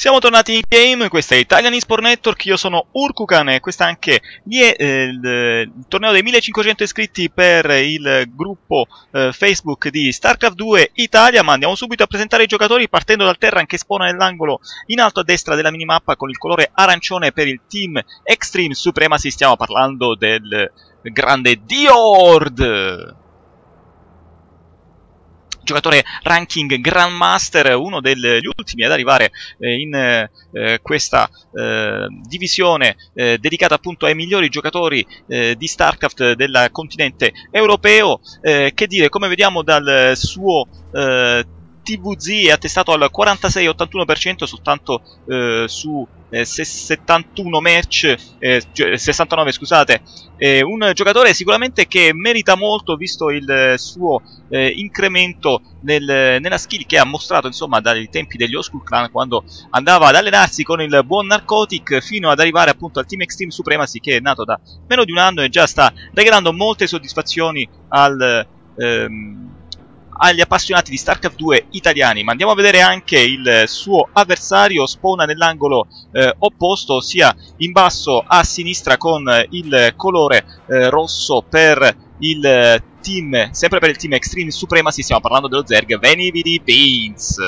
Siamo tornati in game, questa è Italian eSport Network, io sono Urkukan e questo è anche il torneo dei 1500 iscritti per il gruppo Facebook di StarCraft 2 Italia, ma andiamo subito a presentare i giocatori partendo dal Terran che spona nell'angolo in alto a destra della minimappa con il colore arancione per il team Xtreme Supremacy, stiamo parlando del grande Diord! Giocatore ranking Grandmaster, uno degli ultimi ad arrivare in questa divisione dedicata appunto ai migliori giocatori di StarCraft del continente europeo. Che dire, come vediamo dal suo TvZ è attestato al 46,81%, soltanto su 71 match, 69 scusate, un giocatore sicuramente che merita molto visto il suo incremento nella skill che ha mostrato insomma dai tempi degli Old School Clan, quando andava ad allenarsi con il buon Narcotic fino ad arrivare appunto al team Xtreme Supremacy, che è nato da meno di un anno e già sta regalando molte soddisfazioni agli appassionati di StarCraft 2 italiani. Ma andiamo a vedere anche il suo avversario, spawna nell'angolo opposto, ossia in basso a sinistra con il colore rosso per il team, sempre per il team Xtreme Supremacy, stiamo parlando dello Zerg VeniVidiVins.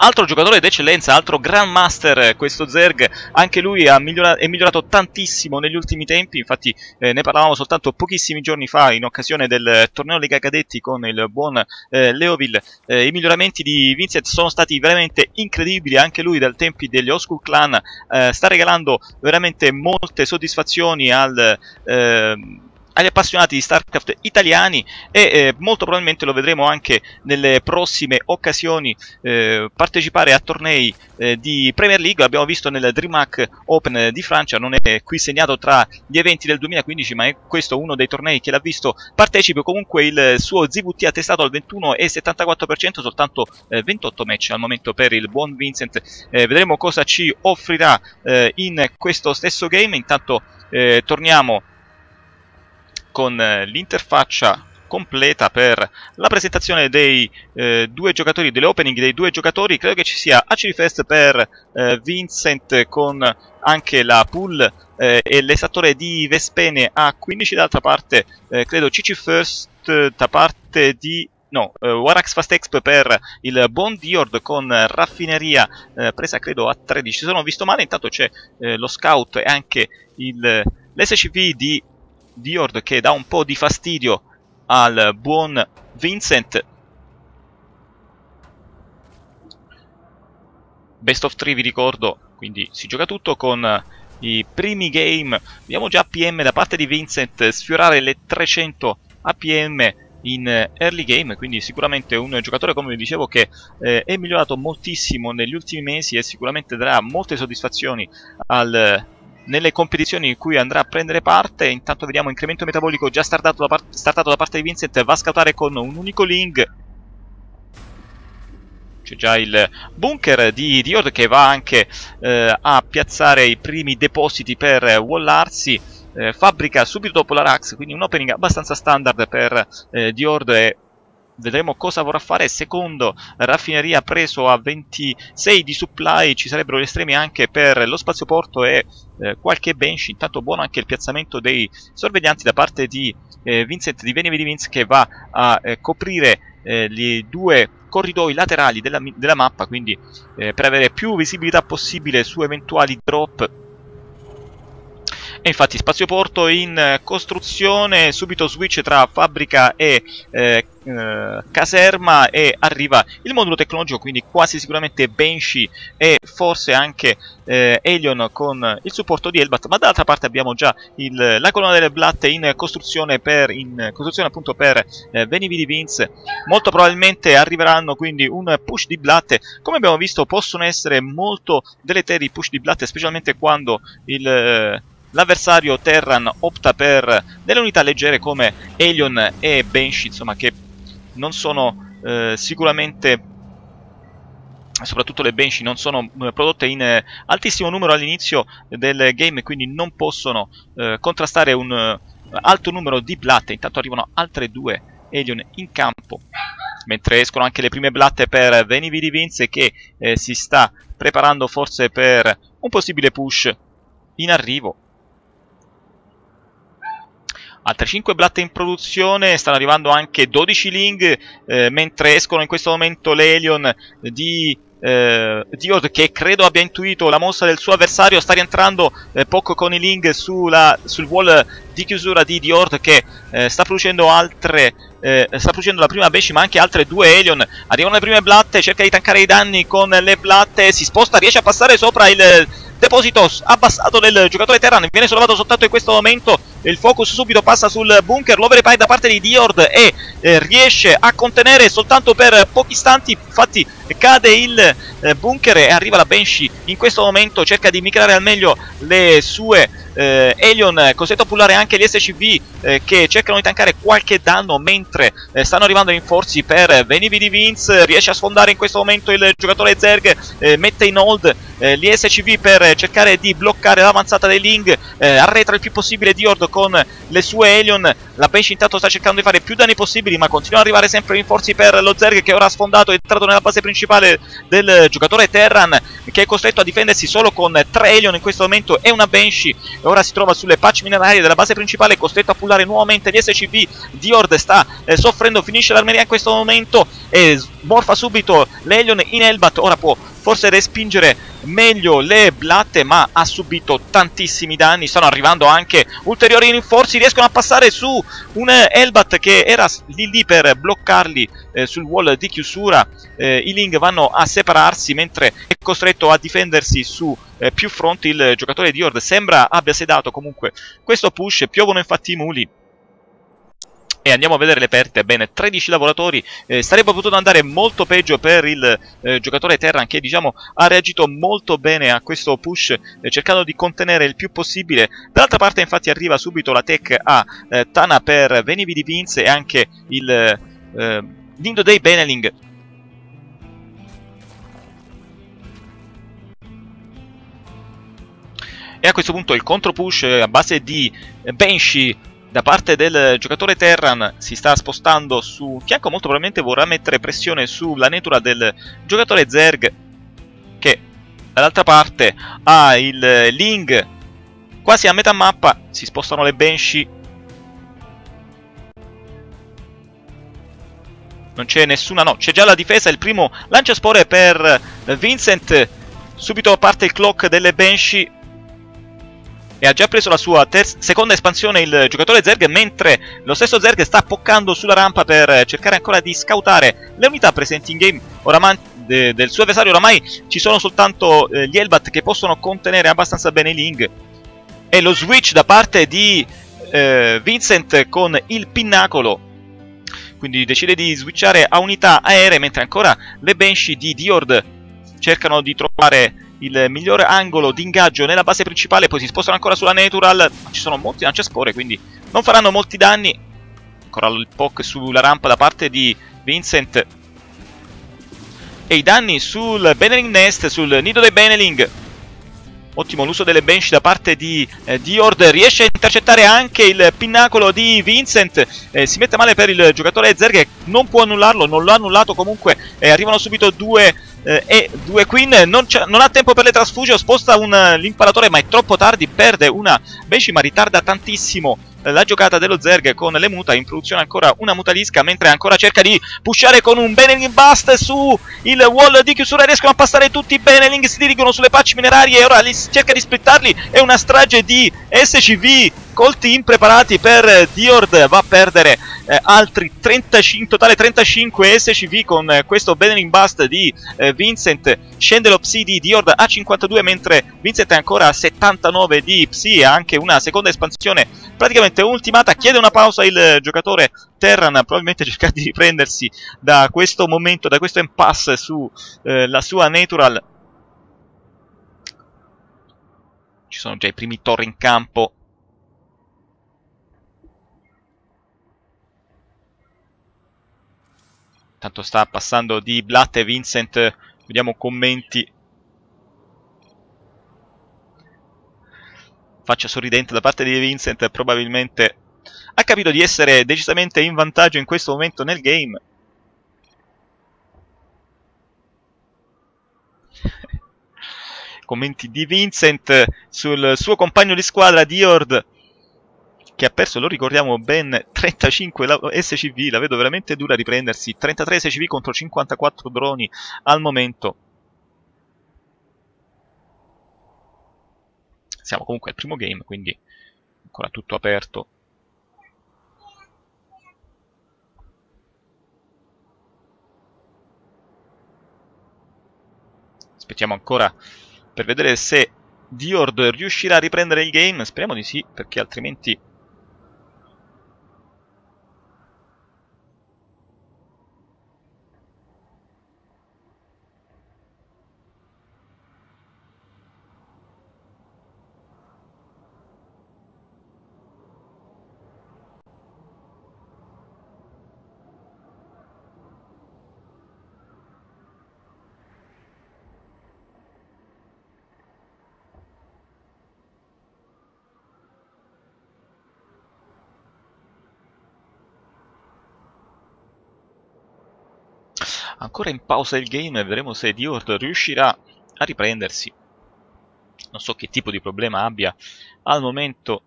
Altro giocatore d'eccellenza, altro Grandmaster, questo Zerg, anche lui è migliorato tantissimo negli ultimi tempi, infatti ne parlavamo soltanto pochissimi giorni fa in occasione del torneo Lega Cadetti con il buon Leoville. I miglioramenti di Vinzet sono stati veramente incredibili, anche lui dal tempi degli Old School Clan sta regalando veramente molte soddisfazioni agli appassionati di StarCraft italiani e molto probabilmente lo vedremo anche nelle prossime occasioni partecipare a tornei di Premier League. L'abbiamo visto nel DreamHack Open di Francia, non è qui segnato tra gli eventi del 2015, ma è questo uno dei tornei che l'ha visto partecipe. Comunque il suo ZVT è attestato al 21,74%, soltanto 28 match al momento per il buon Vincent. Vedremo cosa ci offrirà in questo stesso game. Intanto torniamo con l'interfaccia completa per la presentazione dei due giocatori, dell'opening dei due giocatori. Credo che ci sia AC Fest per Vincent con anche la pool e l'esattore di Vespene a 15, d'altra parte credo CC First da parte di... no, Warax Fast Exp per il buon Diord con raffineria presa credo a 13, se non ho visto male. Intanto c'è lo scout e anche l'SCV di Diord che dà un po' di fastidio al buon Vincent. Best of 3 vi ricordo, quindi si gioca tutto con i primi game. Vediamo già APM da parte di Vincent sfiorare le 300 APM in early game, quindi sicuramente un giocatore, come vi dicevo, che è migliorato moltissimo negli ultimi mesi e sicuramente darà molte soddisfazioni nelle competizioni in cui andrà a prendere parte. Intanto vediamo incremento metabolico già startato da parte di Vincent, va a scattare con un unico link. C'è già il bunker di Diord che va anche a piazzare i primi depositi per wallarsi, fabbrica subito dopo la Rax, quindi un opening abbastanza standard per Diord e vedremo cosa vorrà fare. Secondo raffineria preso a 26 di supply, ci sarebbero gli estremi anche per lo spazioporto e qualche bench. Intanto buono anche il piazzamento dei sorveglianti da parte di Vincent di VeniVidiVins che va a coprire i due corridoi laterali della mappa, quindi per avere più visibilità possibile su eventuali drop. E infatti spazioporto in costruzione, subito switch tra fabbrica e caserma e arriva il modulo tecnologico, quindi quasi sicuramente Banshee e forse anche Alien con il supporto di Elbat. Ma dall'altra parte abbiamo già la colonna delle blatte in costruzione appunto per VeniVidiVins. Molto probabilmente arriveranno quindi un push di blatte, come abbiamo visto possono essere molto deleteri i push di blatte, specialmente quando l'avversario Terran opta per delle unità leggere come Alien e Banshee, insomma, che non sono sicuramente, soprattutto le Banshee, non sono prodotte in altissimo numero all'inizio del game, quindi non possono contrastare un alto numero di blatte. Intanto arrivano altre due Alien in campo, mentre escono anche le prime blatte per VeniVidiVins, che si sta preparando forse per un possibile push in arrivo. Altre 5 blatte in produzione, stanno arrivando anche 12 Ling, mentre escono in questo momento le Alien di Diord, che credo abbia intuito la mossa del suo avversario. Sta rientrando poco con i Ling sul wall di chiusura di Diord, che sta producendo la prima Beshi ma anche altre 2 Alien. Arrivano le prime blatte, cerca di tankare i danni con le blatte, si sposta, riesce a passare sopra il deposito abbassato del giocatore Terran, viene sollevato soltanto in questo momento. Il focus subito passa sul bunker, l'overpay da parte di Diord, e riesce a contenere soltanto per pochi istanti. Infatti cade il bunker e arriva la Banshee in questo momento, cerca di micrare al meglio le sue Alien, costretto a pullare anche gli SCV che cercano di tankare qualche danno, mentre stanno arrivando rinforzi per VeniVidiVins. Riesce a sfondare in questo momento il giocatore Zerg, mette in hold gli SCV per cercare di bloccare l'avanzata dei Ling, arretra il più possibile Diord con le sue Alien. La Banshee intanto sta cercando di fare più danni possibili, ma continuano ad arrivare sempre rinforzi per lo Zerg, che ora ha sfondato e è entrato nella base principale del giocatore Terran, che è costretto a difendersi solo con 3 Alien in questo momento e una Banshee. E ora si trova sulle patch minerarie della base principale, costretto a pullare nuovamente gli SCV. Diord sta soffrendo, finisce l'armeria in questo momento e smorfa subito le Alien in Elbat. Ora può forse respingere meglio le blatte, ma ha subito tantissimi danni. Stanno arrivando anche ulteriori rinforzi, riescono a passare su un Elbat che era lì per bloccarli sul wall di chiusura. I Ling vanno a separarsi, mentre è costretto a difendersi su più fronti il giocatore Diord. Sembra abbia sedato comunque questo push, piovono infatti i muli. E andiamo a vedere le perte. Bene, 13 lavoratori, sarebbe potuto andare molto peggio per il giocatore Terran, che diciamo ha reagito molto bene a questo push, cercando di contenere il più possibile. Dall'altra parte infatti arriva subito la tech a Tana per VeniVidiVins, e anche il Lindo dei Beneling. E a questo punto il contro push a base di Banshee da parte del giocatore Terran si sta spostando su un fianco, molto probabilmente vorrà mettere pressione sulla natura del giocatore Zerg, che dall'altra parte ha il Ling quasi a metà mappa. Si spostano le Banshee, non c'è nessuna, no, c'è già la difesa, il primo lanciaspore per Vincent, subito parte il clock delle Banshee. E ha già preso la sua seconda espansione il giocatore Zerg, mentre lo stesso Zerg sta poccando sulla rampa per cercare ancora di scautare le unità presenti in game. Oramai del suo avversario oramai ci sono soltanto gli Elbat, che possono contenere abbastanza bene i Ling. E lo switch da parte di Vincent con il pinnacolo, quindi decide di switchare a unità aeree, mentre ancora le Banshee di Diord cercano di trovare il miglior angolo di ingaggio nella base principale. Poi si spostano ancora sulla natural, ma ci sono molti lanciaspore, quindi non faranno molti danni. Ancora il poke sulla rampa da parte di Vincent, e i danni sul Beneling Nest, sul nido dei Beneling. Ottimo l'uso delle Banshee da parte di Diord, riesce a intercettare anche il pinnacolo di Vincent. Si mette male per il giocatore Zerg, che non può annullarlo, non l'ha annullato comunque. Arrivano subito due Queen, non ha tempo per le trasfugio, sposta l'imparatore, ma è troppo tardi, perde una Banshee, ma ritarda tantissimo la giocata dello Zerg con le muta. In produzione ancora una mutalisca, mentre ancora cerca di pushare con un Beneling Bust su il wall di chiusura. Riescono a passare tutti i Beneling, si dirigono sulle patch minerarie e ora cerca di splittarli. È una strage di SCV colti impreparati per Diord, va a perdere altri 35, in totale 35 SCV con questo Beneling Bust di Vincent. Scende lo Psi di Diord a 52, mentre Vincent è ancora a 79 di Psi, e ha anche una seconda espansione praticamente ultimata. Chiede una pausa il giocatore Terran, probabilmente cerca di riprendersi da questo momento, da questo impasse sulla sua natural. Ci sono già i primi torri in campo. Tanto sta passando di blatte Vincent, vediamo commenti. Faccia sorridente da parte di Vincent, probabilmente ha capito di essere decisamente in vantaggio in questo momento nel game. commenti di Vincent sul suo compagno di squadra Diord, che ha perso, lo ricordiamo, ben 35 SCV, la vedo veramente dura a riprendersi, 33 SCV contro 54 droni al momento. Siamo comunque al primo game, quindi ancora tutto aperto. Aspettiamo ancora per vedere se Diord riuscirà a riprendere il game, speriamo di sì, perché altrimenti... Ancora in pausa il game e vedremo se Diord riuscirà a riprendersi. Non so che tipo di problema abbia al momento.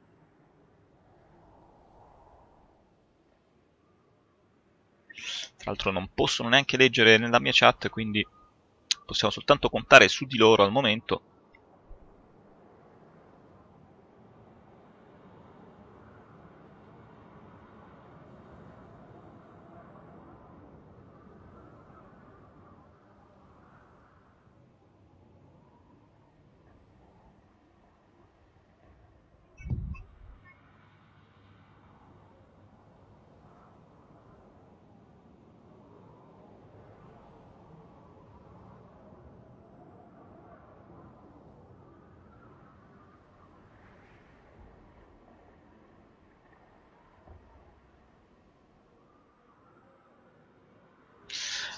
Tra l'altro non possono neanche leggere nella mia chat, quindi possiamo soltanto contare su di loro al momento.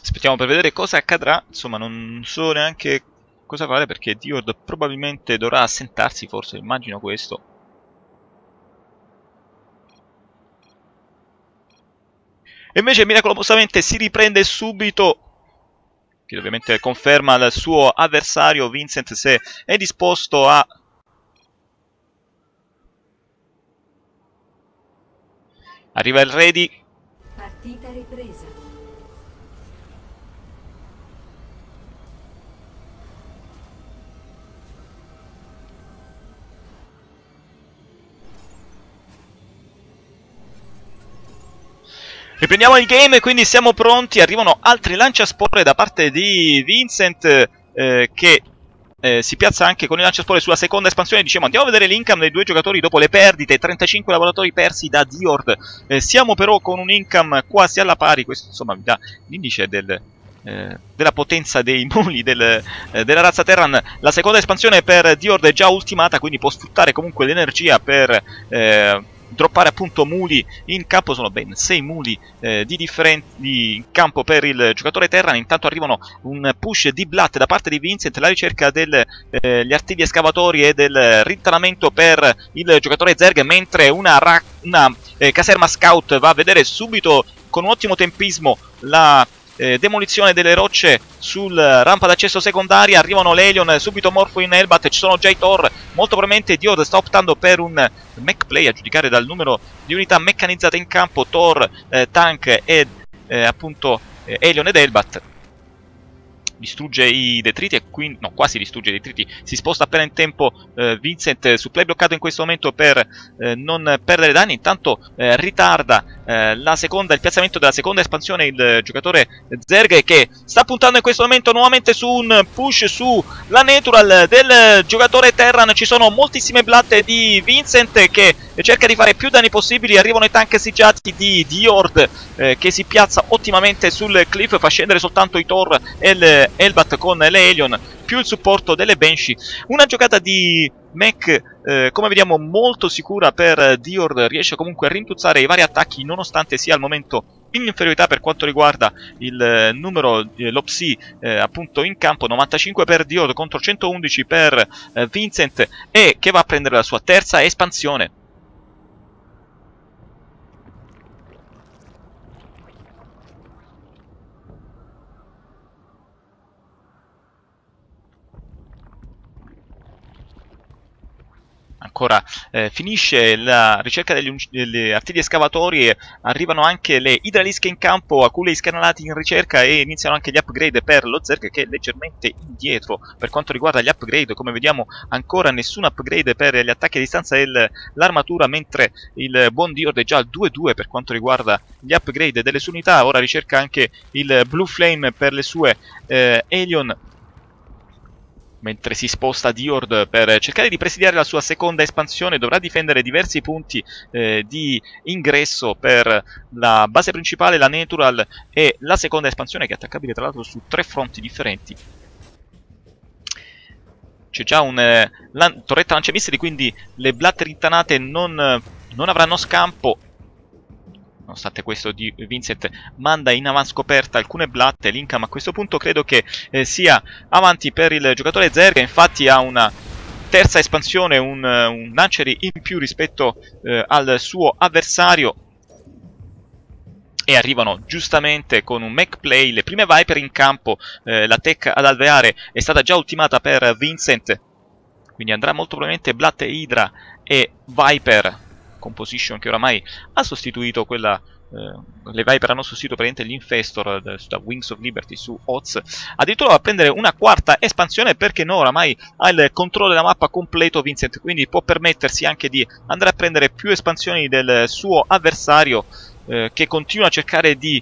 Aspettiamo per vedere cosa accadrà, insomma non so neanche cosa fare perché Diord probabilmente dovrà assentarsi, forse, immagino questo. E invece miracolosamente si riprende subito, che ovviamente conferma al suo avversario Vincent se è disposto a... Arriva il ready. Partita ripresa. Riprendiamo il game e quindi siamo pronti, arrivano altri lanciaspore da parte di Vincent che si piazza anche con il lanciaspore sulla seconda espansione. Diciamo, andiamo a vedere l'income dei due giocatori dopo le perdite, 35 lavoratori persi da Diord, siamo però con un income quasi alla pari, questo insomma mi dà l'indice della potenza dei muli della razza Terran. La seconda espansione per Diord è già ultimata, quindi può sfruttare comunque l'energia per... droppare appunto muli in campo. Sono ben 6 muli in campo per il giocatore Terran. Intanto arrivano un push di Blatt da parte di Vincent, la ricerca degli artigli escavatori e del rintanamento per il giocatore Zerg, mentre una caserma scout va a vedere subito con un ottimo tempismo la demolizione delle rocce sul rampa d'accesso secondaria. Arrivano l'Elion, subito Morpho in Elbat, ci sono già i Thor. Molto probabilmente Diord sta optando per un mech play, a giudicare dal numero di unità meccanizzate in campo, Thor, tank e appunto Elion ed Elbat. Distrugge i detriti e quindi, no, quasi distrugge i detriti, si sposta appena in tempo Vincent su play bloccato in questo momento per non perdere danni. Intanto ritarda il piazzamento della seconda espansione il giocatore Zerg, che sta puntando in questo momento nuovamente su un push sulla natural del giocatore Terran. Ci sono moltissime blatte di Vincent che cerca di fare più danni possibili. Arrivano i tank sigiati di Diord che si piazza ottimamente sul cliff, fa scendere soltanto i Thor e l'Elbat con le Elion, più il supporto delle Banshee. Una giocata di mech come vediamo molto sicura per Diord, riesce comunque a rintuzzare i vari attacchi nonostante sia al momento in inferiorità per quanto riguarda il numero, lo psi appunto in campo. 95 per Diord contro 111 per Vincent, e che va a prendere la sua terza espansione. ancora finisce la ricerca delle artiglie escavatorie, arrivano anche le idralische in campo, aculei scanalati in ricerca e iniziano anche gli upgrade per lo Zerg, che è leggermente indietro per quanto riguarda gli upgrade. Come vediamo ancora nessun upgrade per gli attacchi a distanza e l'armatura, mentre il buon Diord è già al 2-2 per quanto riguarda gli upgrade delle sue unità. Ora ricerca anche il Blue Flame per le sue Alien, mentre si sposta Diord per cercare di presidiare la sua seconda espansione. Dovrà difendere diversi punti di ingresso per la base principale, la Natural e la seconda espansione, che è attaccabile tra l'altro su tre fronti differenti. C'è già un torretta lanciamissili, quindi le blatterittanate non avranno scampo. Nonostante questo Vincent manda in avanscoperta alcune blatte. L'Incam a questo punto credo che sia avanti per il giocatore Zerg, infatti ha una terza espansione, un Lancieri in più rispetto al suo avversario. E arrivano giustamente con un mech play le prime Viper in campo. La tech ad alveare è stata già ultimata per Vincent, quindi andrà molto probabilmente blatte Hydra e Viper Composition, che oramai ha sostituito quella. Le Viper hanno sostituito praticamente gli Infestor da Wings of Liberty su Oz. Addirittura va a prendere una quarta espansione, perché no, oramai ha il controllo della mappa completo Vincent, quindi può permettersi anche di andare a prendere più espansioni del suo avversario, che continua a cercare di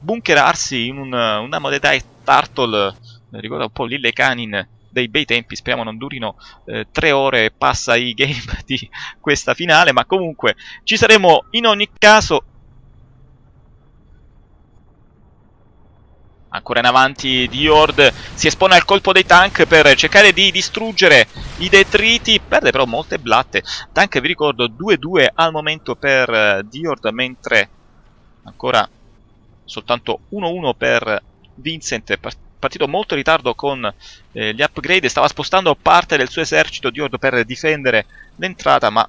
bunkerarsi in una modalità Turtle. Ricorda un po' Lille Canin dei bei tempi. Speriamo non durino 3 ore e passa i game di questa finale, ma comunque ci saremo in ogni caso. Ancora in avanti Diord si espone al colpo dei tank per cercare di distruggere i detriti, perde però molte blatte. Tank, vi ricordo, 2-2 al momento per Diord, mentre ancora soltanto 1-1 per Vincent. Partito molto in ritardo con gli upgrade, stava spostando parte del suo esercito Diord per difendere l'entrata, ma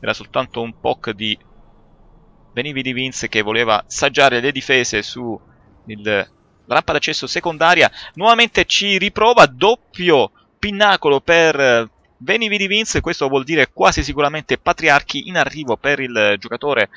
era soltanto un poc di VeniVidiVins che voleva saggiare le difese su la rampa d'accesso secondaria. Nuovamente ci riprova, doppio pinnacolo per VeniVidiVins. Questo vuol dire quasi sicuramente patriarchi in arrivo per il giocatore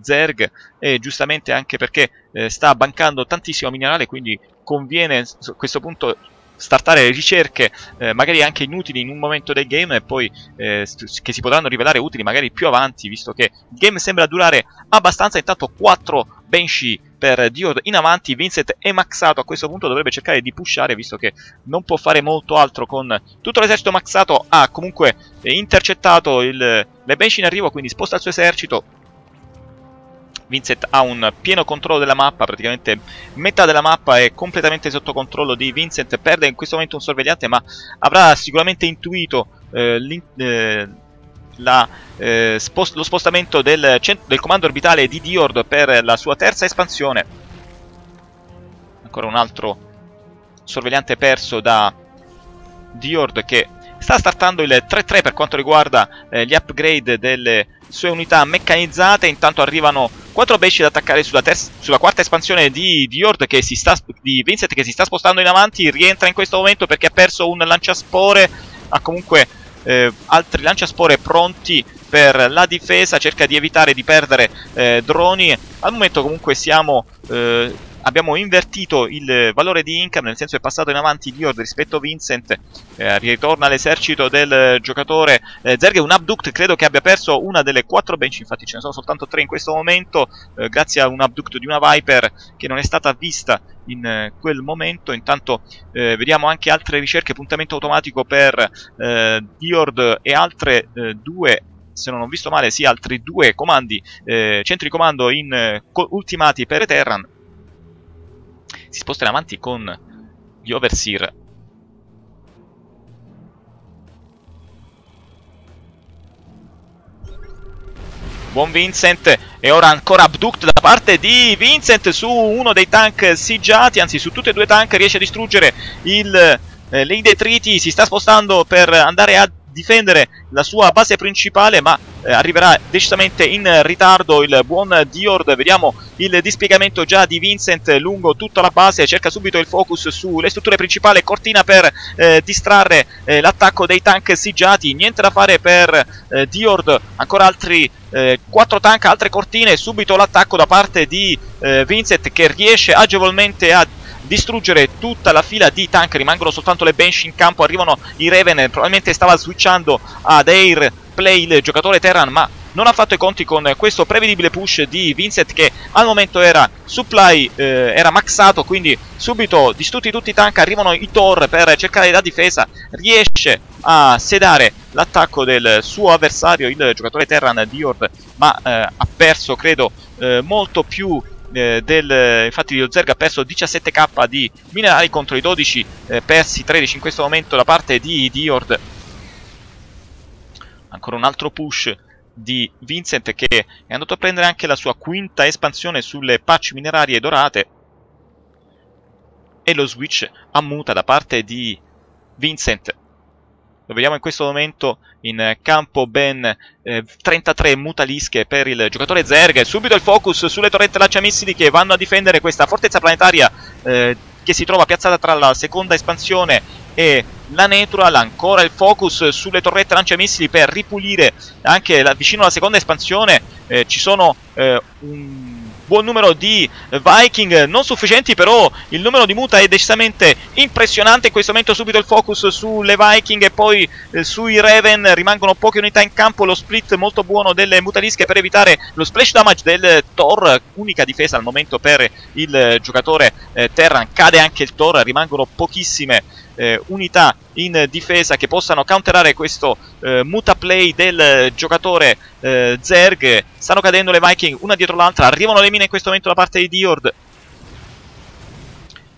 Zerg, e giustamente anche perché sta bancando tantissimo minerale, quindi conviene a questo punto startare ricerche magari anche inutili in un momento del game, e poi che si potranno rivelare utili magari più avanti, visto che il game sembra durare abbastanza. Intanto 4 Banshee per Diord in avanti. Vincent è maxato, a questo punto dovrebbe cercare di pushare, visto che non può fare molto altro con tutto l'esercito maxato. Ha comunque intercettato le Banshee in arrivo, quindi sposta il suo esercito. Vincent ha un pieno controllo della mappa, praticamente metà della mappa è completamente sotto controllo di Vincent. Perde in questo momento un sorvegliante, ma avrà sicuramente intuito lo spostamento del comando orbitale di Diord per la sua terza espansione. Ancora un altro sorvegliante perso da Diord, che sta startando il 3-3 per quanto riguarda gli upgrade delle sue unità meccanizzate. Intanto arrivano 4 Banshee ad attaccare sulla quarta espansione di Diord, di Vincent, che si sta spostando in avanti. Rientra in questo momento perché ha perso un lanciaspore, ha comunque altri lanciaspore pronti per la difesa, cerca di evitare di perdere droni. Al momento comunque abbiamo invertito il valore di Incam, nel senso è passato in avanti Diord rispetto a Vincent. Ritorna l'esercito del giocatore Zerg. Un abduct, credo che abbia perso una delle 4 Banshee, infatti ce ne sono soltanto 3 in questo momento, grazie a un abduct di una Viper che non è stata vista in quel momento. Intanto vediamo anche altre ricerche, puntamento automatico per Diord e altre 2, se non ho visto male, sì, altri 2 comandi, centri di comando ultimati per Terran. Si sposta in avanti con gli Overseer. Buon Vincent, e ora ancora abduct da parte di Vincent su uno dei tank siggiati, anzi su tutti e 2 i tank. Riesce a distruggere i detriti, si sta spostando per andare a difendere la sua base principale, ma arriverà decisamente in ritardo il buon Diord. Vediamo il dispiegamento già di Vincent lungo tutta la base, cerca subito il focus sulle strutture principali, cortina per distrarre l'attacco dei tank siggiati. Niente da fare per Diord, ancora altri 4 tank, altre cortine, subito l'attacco da parte di Vinzet, che riesce agevolmente a distruggere tutta la fila di tank. Rimangono soltanto le Bench in campo, arrivano i Raven, probabilmente stava switchando ad Air Play il giocatore Terran, ma non ha fatto i conti con questo prevedibile push di Vinzet, che al momento era supply, era maxato, quindi subito distrutti tutti i tank. Arrivano i Tor per cercare la difesa, riesce a sedare l'attacco del suo avversario, il giocatore Terran Diord, ma ha perso, credo, molto più infatti lo Zerg ha perso 17k di minerali contro i 12 persi 13 in questo momento da parte di Diord. Ancora un altro push di Vincent, che è andato a prendere anche la sua quinta espansione sulle patch minerarie dorate, e lo switch a muta da parte di Vincent. Lo vediamo in questo momento in campo, ben 33 mutalische per il giocatore Zerg. Subito il focus sulle torrette lanciamissili che vanno a difendere questa fortezza planetaria che si trova piazzata tra la seconda espansione e la Natural. Ancora il focus sulle torrette lanciamissili per ripulire anche vicino alla seconda espansione. Ci sono un buon numero di Viking, non sufficienti, però il numero di muta è decisamente impressionante in questo momento. Subito il focus sulle Viking e poi sui Raven, rimangono poche unità in campo. Lo split molto buono delle mutalische per evitare lo splash damage del Thor, unica difesa al momento per il giocatore Terran. Cade anche il Thor, rimangono pochissime unità in difesa che possano counterare questo mutaplay del giocatore Zerg. Stanno cadendo le Viking una dietro l'altra, arrivano le mine in questo momento da parte di Diord,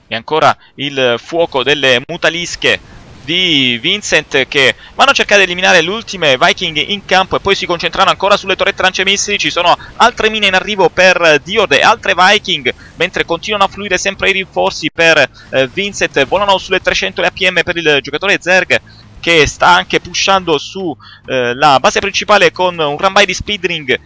e ancora il fuoco delle mutalische di Vincent, che vanno a cercare di eliminare le ultime Viking in campo e poi si concentrano ancora sulle torrette lanciamissili. Ci sono altre mine in arrivo per Diord e altre Viking, mentre continuano a fluire sempre i rinforzi per Vincent. Volano sulle 300 APM per il giocatore Zerg, che sta anche pushando su la base principale con un run by di speedring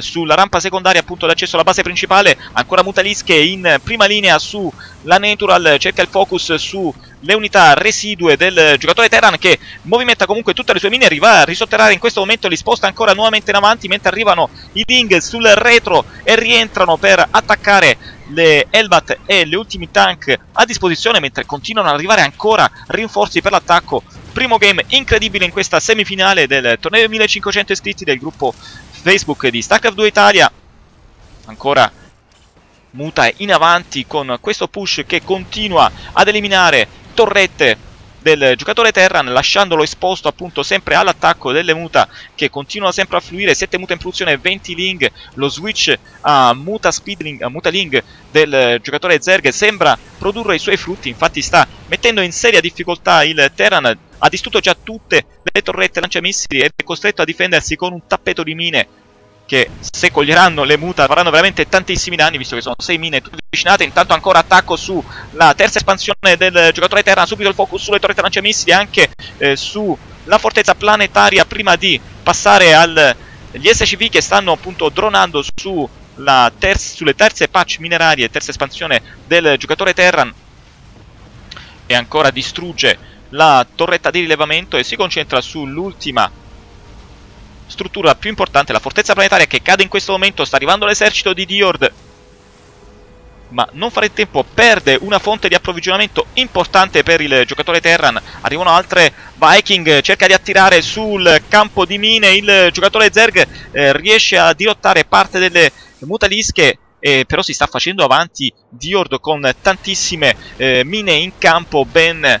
sulla rampa secondaria, appunto, d'accesso alla base principale. Ancora mutalische in prima linea su la Natural, cerca il focus su le unità residue del giocatore Terran, che movimenta comunque tutte le sue mine, arriva a risotterrare in questo momento, li sposta ancora nuovamente in avanti, mentre arrivano i Ding sul retro e rientrano per attaccare le Elbat e le ultimi tank a disposizione, mentre continuano ad arrivare ancora rinforzi per l'attacco. Primo game incredibile in questa semifinale del torneo dei 1500 iscritti del gruppo Facebook di StarCraft 2 Italia. Ancora muta in avanti con questo push che continua ad eliminare torrette del giocatore Terran, lasciandolo esposto appunto sempre all'attacco delle muta che continua sempre a fluire. 7 muta in produzione, 20 Ling. Lo switch a muta speedling, a muta Ling del giocatore Zerg sembra produrre i suoi frutti, infatti sta mettendo in seria difficoltà il Terran. Ha distrutto già tutte le torrette lanciamissili ed è costretto a difendersi con un tappeto di mine che, se coglieranno le muta, faranno veramente tantissimi danni, visto che sono 6 mine tutte avvicinate. Intanto ancora attacco sulla terza espansione del giocatore Terran, subito il focus sulle torrette lanciamissili, anche sulla fortezza planetaria, prima di passare agli SCV che stanno appunto dronando sulle terze patch minerarie, terza espansione del giocatore Terran. E ancora distrugge la torretta di rilevamento e si concentra sull'ultima struttura più importante, la fortezza planetaria, che cade in questo momento. Sta arrivando l'esercito di Diord, ma non farà il tempo, perde una fonte di approvvigionamento importante per il giocatore Terran. Arrivano altre Viking, cerca di attirare sul campo di mine il giocatore Zerg, riesce a dirottare parte delle mutalische, però si sta facendo avanti Diord con tantissime mine in campo, ben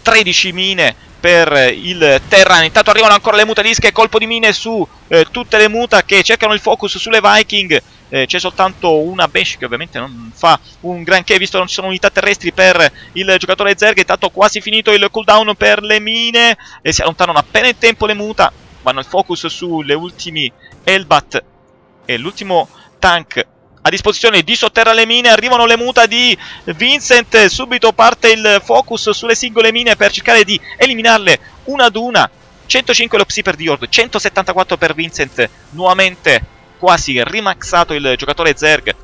13 mine per il Terran. Intanto arrivano ancora le mutalische, colpo di mine su tutte le muta che cercano il focus sulle Viking. C'è soltanto una Bench che ovviamente non fa un granché, visto che non ci sono unità terrestri per il giocatore Zerg. Intanto quasi finito il cooldown per le mine e si allontanano appena in tempo le muta. Vanno il focus sulle ultime Elbat e l'ultimo tank a disposizione di sotterra le mine. Arrivano le muta di Vincent, subito parte il focus sulle singole mine per cercare di eliminarle una ad una. 105 lo psi per Diord, 174 per Vincent, nuovamente quasi rimaxato il giocatore Zerg.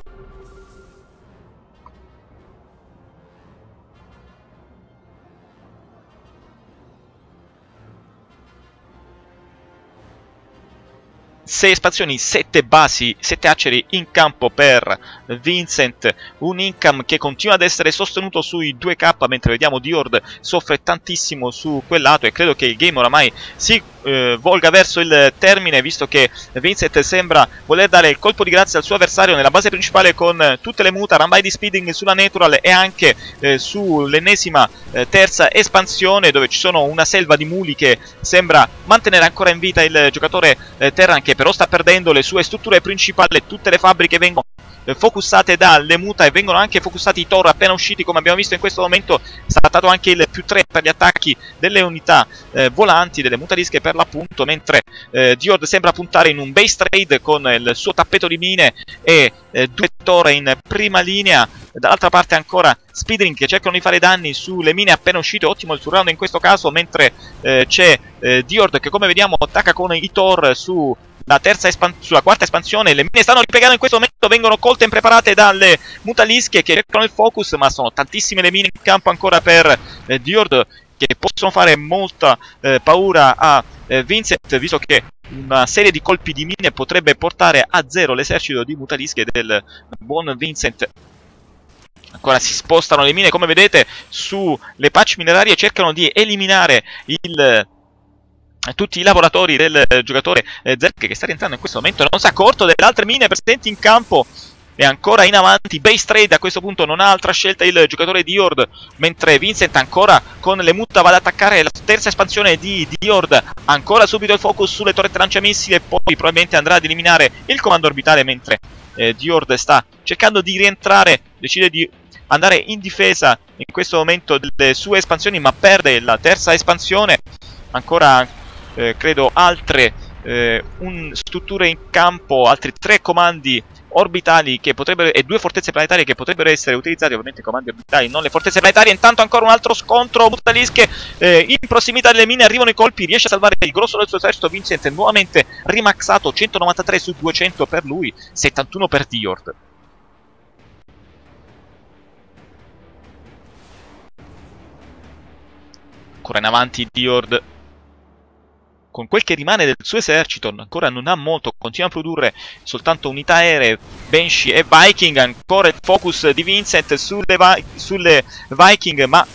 Sei espansioni, 7 basi, 7 aceri in campo per Vincent, un income che continua ad essere sostenuto sui 2k, mentre vediamo Diord soffre tantissimo su quel lato e credo che il game oramai si volga verso il termine, visto che Vinzet sembra voler dare il colpo di grazia al suo avversario nella base principale con tutte le muta, rambai di speeding sulla natural e anche sull'ennesima terza espansione, dove ci sono una selva di muli che sembra mantenere ancora in vita il giocatore Terran, che però sta perdendo le sue strutture principali. Tutte le fabbriche vengono focussate dalle muta e vengono anche focussati i Thor appena usciti, come abbiamo visto in questo momento. Saltato anche il +3 per gli attacchi delle unità volanti, delle mutalische per l'appunto, mentre Diord sembra puntare in un base trade con il suo tappeto di mine e due Thor in prima linea. Dall'altra parte ancora Speedring che cercano di fare danni sulle mine appena uscite. Ottimo il surround in questo caso, mentre c'è Diord che, come vediamo, attacca con i Thor su sulla quarta espansione. Le mine stanno ripiegando in questo momento, vengono colte e impreparate dalle mutalische che cercano il focus, ma sono tantissime le mine in campo ancora per Diord, che possono fare molta paura a Vincent, visto che una serie di colpi di mine potrebbe portare a zero l'esercito di mutalische del buon Vincent. Ancora si spostano le mine, come vedete, sulle patch minerarie, cercano di eliminare il tutti i lavoratori del giocatore Zerk, che sta rientrando in questo momento. Non si è accorto delle altre mine presenti in campo, è ancora in avanti. Base trade a questo punto, non ha altra scelta il giocatore Diord, mentre Vincent ancora con le muta va ad attaccare la terza espansione di Diord. Ancora subito il focus sulle torrette lanciamissili e poi probabilmente andrà ad eliminare il comando orbitale, mentre Diord sta cercando di rientrare, decide di andare in difesa in questo momento delle sue espansioni, ma perde la terza espansione. Ancora credo altre strutture in campo, altri 3 comandi orbitali che potrebbero, e 2 fortezze planetarie che potrebbero essere utilizzate, ovviamente comandi orbitali, non le fortezze planetarie. Intanto ancora un altro scontro, mutalische in prossimità delle mine, arrivano i colpi, riesce a salvare il grosso del suo esercito Vincent, nuovamente rimaxato, 193 su 200 per lui, 71 per Diord. Ancora in avanti Diord con quel che rimane del suo esercito, ancora non ha molto, continua a produrre soltanto unità aeree, Banshee e Viking. Ancora il focus di Vincent sulle Viking, ma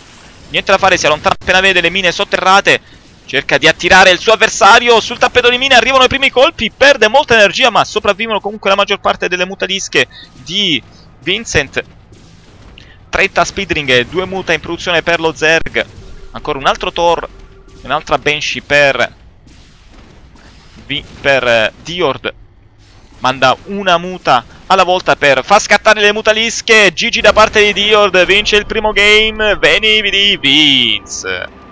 niente da fare, si allontana appena vede le mine sotterrate, cerca di attirare il suo avversario sul tappeto di mine. Arrivano i primi colpi, perde molta energia, ma sopravvivono comunque la maggior parte delle mutalische di Vincent. 30 speedring e 2 muta in produzione per lo Zerg. Ancora un altro Thor, un'altra Banshee per Diord, manda una muta alla volta per far scattare le mutalische. GG da parte di Diord, vince il primo game VeniVidiVins.